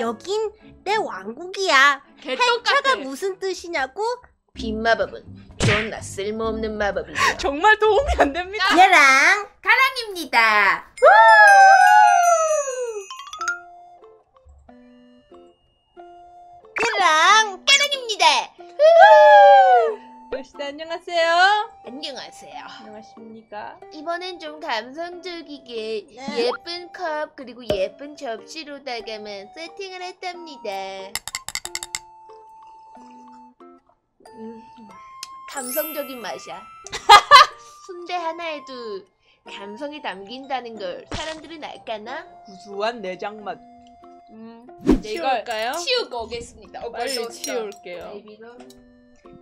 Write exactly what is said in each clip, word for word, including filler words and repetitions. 여긴 내 왕국이야. 해초가 무슨 뜻이냐고? 빈 마법은 존나 쓸모없는 마법이야. 정말 도움이 안 됩니다. 얘랑 가랑입니다. 얘랑 가랑입니다. 역시다. 안녕하세요. 안녕하세요. 안녕하십니까. 이번엔 좀 감성적이게 네. 예쁜 컵 그리고 예쁜 접시로다가만 세팅을 했답니다. 음, 감성적인 맛이야. 순대 하나에도 감성이 담긴다는 걸 사람들은 알까나? 구수한 내장맛. 음, 치울까요? 치우고 오겠습니다. 어, 빨리 치울게요. 데이비도.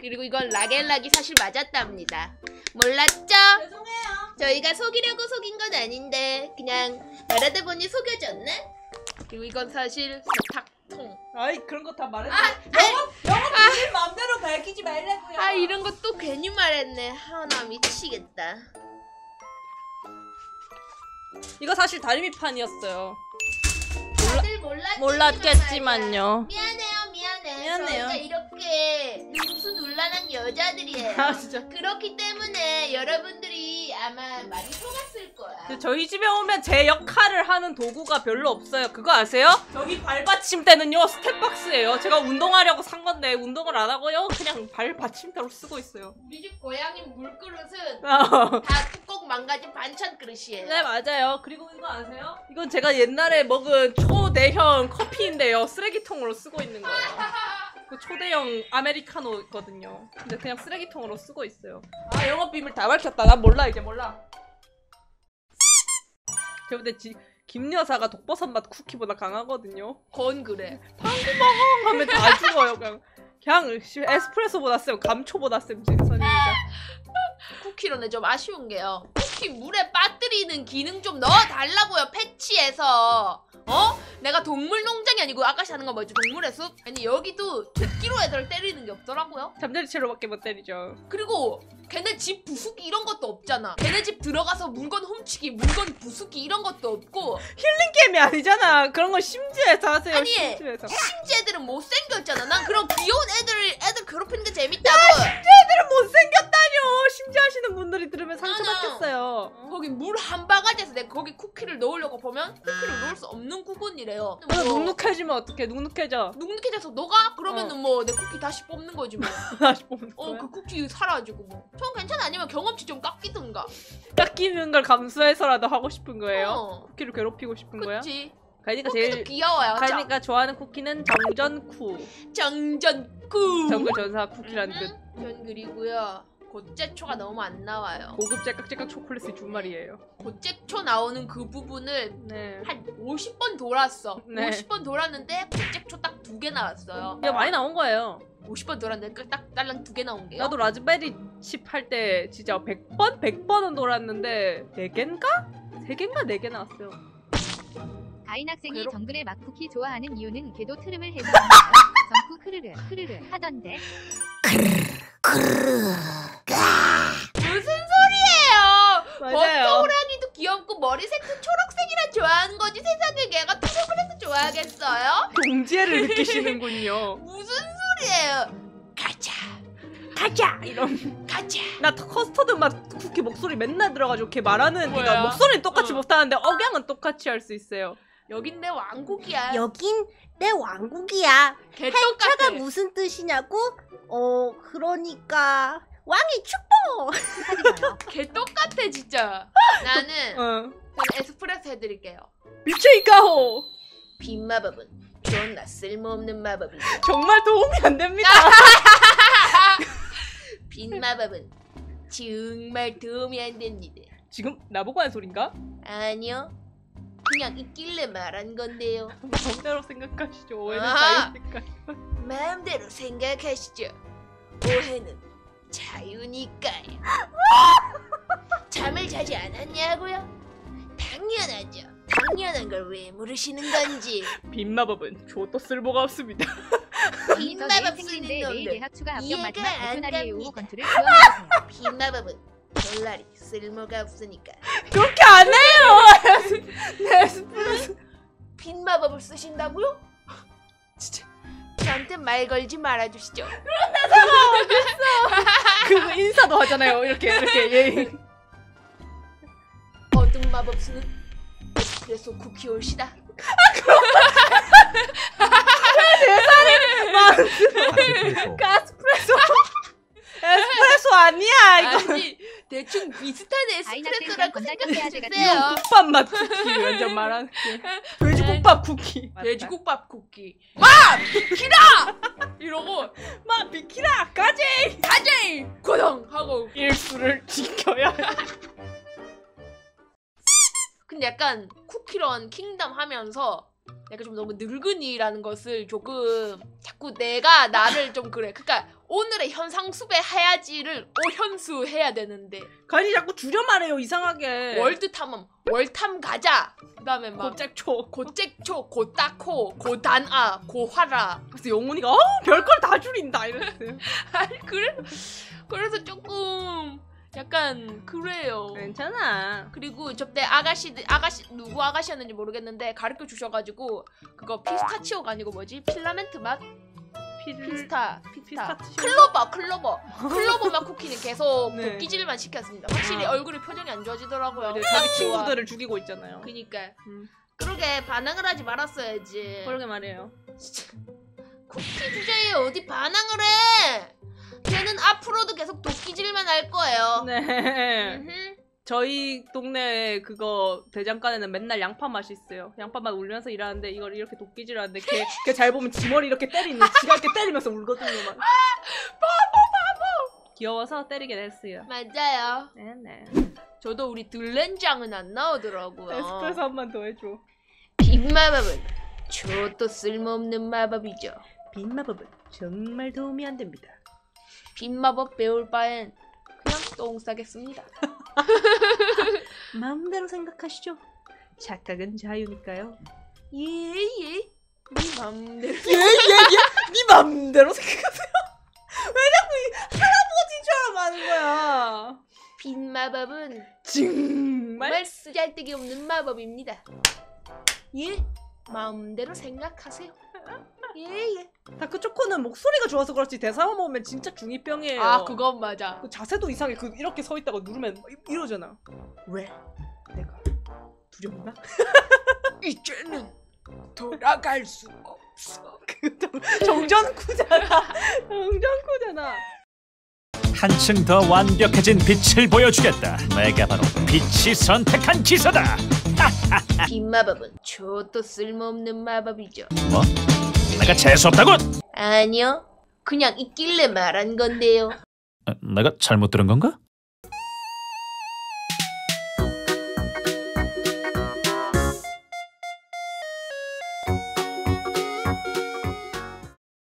그리고 이건 락앤락이 사실 맞았답니다. 몰랐죠? 죄송해요. 저희가 속이려고 속인 건 아닌데 그냥 말하다 보니 속여졌네? 그리고 이건 사실 세탁통. 아이 그런 거 다 말했네. 영업! 영업! 본인 맘대로 밝히지 말라고요. 아 이런 거 또 괜히 말했네. 아 나 미치겠다. 이거 사실 다리미판이었어요. 다들 몰랐겠지만 몰랐겠지만요. 미안해요 미안해. 미안해요. 저희가 이렇게 눈수 논란한 여자들이에요. 아 진짜. 그렇기 때문에 여러분들이 아마 많이 속았을 거야. 저희 집에 오면 제 역할을 하는 도구가 별로 없어요. 그거 아세요? 저기 발받침대는요 스텝박스예요. 제가 운동하려고 산 건데 운동을 안 하고요 그냥 발받침대로 쓰고 있어요. 우리 집 고양이 물그릇은 다 뚜껑 망가진 반찬 그릇이에요. 네 맞아요. 그리고 이거 아세요? 이건 제가 옛날에 먹은 초대형 커피인데요 쓰레기통으로 쓰고 있는 거예요. 그 초대형 아메리카노거든요. 근데 그냥 쓰레기통으로 쓰고 있어요. 아 영업비밀 다 밝혔다. 난 몰라 이제 몰라. 제가 근데 지, 김 여사가 독버섯 맛 쿠키보다 강하거든요. 건 그래. 방구멍 하면 다 죽어요. 그냥 그냥 에스프레소보다 쌤 감초보다 쌤 선입니다. 쿠키런에 좀 아쉬운 게요. 쿠키 물에 빠뜨리는 기능 좀 넣어달라고요. 패치에서. 어? 내가 동물 농장이 아니고 아까시 하는 거 뭐지? 동물의 숲? 아니 여기도 도끼로 애들 때리는 게 없더라고요. 잠자리채로밖에 못 때리죠. 그리고 걔네 집 부수기 이런 것도 없잖아. 걔네 집 들어가서 물건 훔치기, 물건 부수기 이런 것도 없고. 힐링 게임이 아니잖아. 그런 건 심지에서 하세요. 아니 심지에서. 심지 애들은 못생겼잖아. 난 그런 귀여운 애들 애들 괴롭히는 게 재밌다고. 야, 심지 애들은 못생겼다뇨. 심지 하시는 분들이 들으면 상처받겠어요. 어? 거기 물 한 바가지에서 내가 거기 쿠키를 넣으려고 보면 쿠키를 넣을 수 없는 구분이래요. 뭐, 눅눅해지면 어떡해? 눅눅해져. 눅눅해져서 너가? 그러면은 어. 뭐 내 쿠키 다시 뽑는 거지 뭐. 다시 뽑는 거야? 어, 그 쿠키 사라지고 뭐. 전 괜찮아. 아니면 경험치 좀 깎이든가. 깎이는 걸 감수해서라도 하고 싶은 거예요? 어. 쿠키를 괴롭히고 싶은 그치. 거야? 그치. 가인이가 제일 귀여워요. 가인이가 좋아하는 쿠키는 정전쿠. 정전쿠. 정글 전사 쿠키란 듯. 전 그리고요. 고째초가 너무 안 나와요. 고급 째깍째깍 초콜릿이 준말이에요. 고째초 나오는 그 부분을 네. 한 오십 번 돌았어. 네. 오십 번 돌았는데 고째초 딱 두 개 나왔어요. 야 많이 나온 거예요. 오십 번 돌았는데 딱 딸랑 두 개 나온 게요. 나도 라즈베리 칩 할 때 진짜 백 번? 백 번은 돌았는데 네 개인가? 세 개인가 네 개 나왔어요. 가인 학생이 괴롭... 정글의 막쿠키 좋아하는 이유는 걔도 트름을 해서 정쿠 크르르 크르르 하던데. 무슨 소리예요? 버터 호랑이도 귀엽고 머리 색도 초록색이라 좋아하는 거지 세상에 걔가 트름을 해서 좋아하겠어요? 동지애를 느끼시는군요. 무슨 소리예요? 가자 가자 이런 가자. 나 커스터드 맛 쿠키 목소리 맨날 들어가지고 걔 말하는 걔가 목소리는 똑같이 어. 못하는데 억양은 똑같이 할 수 있어요. 여긴 내 왕국이야. 여긴 내 왕국이야. 해초가 무슨 뜻이냐고? 어 그러니까 왕이 축복. 개 똑같아 진짜. 나는 어. 저는 에스프레소 해드릴게요. 미치이까호. 빈 마법은 존나 쓸모없는 마법이야. 정말 도움이 안 됩니다. 빈 마법은 정말 도움이 안 됩니다. 지금 나보고 한 소린가? 아니요. 그냥 있길래 말한 건데요. 마음대로 생각하시죠. 오해는 자유니까. 마음대로 생각하시죠. 오해는 자유니까요. 잠을 자지 않았냐고요? 당연하죠. 당연한 걸 왜 물으시는 건지. 빈 마법은 저도 쓸모가 없습니다. 빈 마법 쓰는 놈들 이해가 안 갑니다. 빈 마법은 별날이 쓸모가 없으니까. 그렇게 안 해요! 네, 빈 마법을 쓰신다고요? 저한테 말 걸지 말아주시죠. 그거 인사도 하잖아요. 이렇게 이렇게 예. 어둠 마법수는 에스프레소 쿠키 올시다. 아 그럼. 세상에. 가스프레소. 에스프레소 아니야 이거. 아니 대충 비슷한 에스프레소라고 생각해 주세요. 국밥 맛 쿠키 완전 말하는 게. 돼지국밥 쿠키. 돼지국밥 쿠키. 마 비키라 이러고 마 비키라 가지 가지 고동 하고 일수를 지켜야 해. 근데 약간 쿠키런 킹덤 하면서 약간 좀 너무 늙은이라는 것을 조금 자꾸 내가 나를 좀 그래. 그러니까 오늘의 현상수배 해야지를 오현수 해야 되는데 간이 자꾸 줄여 말해요 이상하게. 월드탐험 월탐 가자. 그다음에 막 고째초 고째초 고따코 고단아 고화라. 그래서 영훈이가 어 별걸 다 줄인다 이랬어요. 아니 그래 그래서 조금. 약간 그래요. 괜찮아. 그리고 저때 아가씨들 아가씨 누구 아가씨였는지 모르겠는데 가르쳐 주셔가지고 그거 피스타치오가 아니고 뭐지 필라멘트 맛 피를... 피스타 피스타 클로버 클로버 클로버 맛 쿠키는 계속 볶기질만 네. 시켰습니다. 확실히 아. 얼굴이 표정이 안 좋아지더라고요. 네, 자기 친구들을 죽이고 있잖아요. 그니까 음. 그러게 반항을 하지 말았어야지. 그러게 말이에요. 쿠키 주제에 어디 반항을 해? 걔는 앞으로도 계속 도끼질만 할 거예요. 네. 저희 동네 그거 대장간에는 맨날 양파 맛이 있어요. 양파 맛 울면서 일하는데 이걸 이렇게 도끼질 하는데 걔 걔 잘 보면 지 머리 이렇게 때리는 지가 이렇게 때리면서 울거든요. 막. 아, 바보 바보. 귀여워서 때리게 됐어요. 맞아요. 네네. 저도 우리 들렌장은 안 나오더라고요. 에스프레소 한 번 더 해줘. 빅마법은 저도 쓸모없는 마법이죠. 빅마법은 정말 도움이 안 됩니다. 빈마법 배울 바엔 그냥 똥 싸겠습니다. 마음대로 생각하시죠. 착각은 자유니까요. 예예. 네 마음대로. 예예예. 네 마음대로 생각하세요. 왜 자꾸 이 할아버지처럼 하는 거야. 빈마법은 정말 쓰잘데기 없는 마법입니다. 예 마음대로 생각하세요. 예예. 다크초코는 목소리가 좋아서 그렇지 대사만 보면 진짜 중이병이에요. 아 그건 맞아. 그 자세도 이상해. 그 이렇게 서 있다가 누르면 이, 이러잖아. 왜? 내가 두렵나? 이제는 돌아갈 수 없어. 정전쿠잖아. 정전쿠잖아. 한층 더 완벽해진 빛을 보여주겠다. 내가 바로 빛이 선택한 기사다. 빛마법은 저도 쓸모없는 마법이죠. 뭐? 내가 재수없다고? 아니요. 그냥 있길래 말한 건데요. 아, 내가 잘못 들은 건가?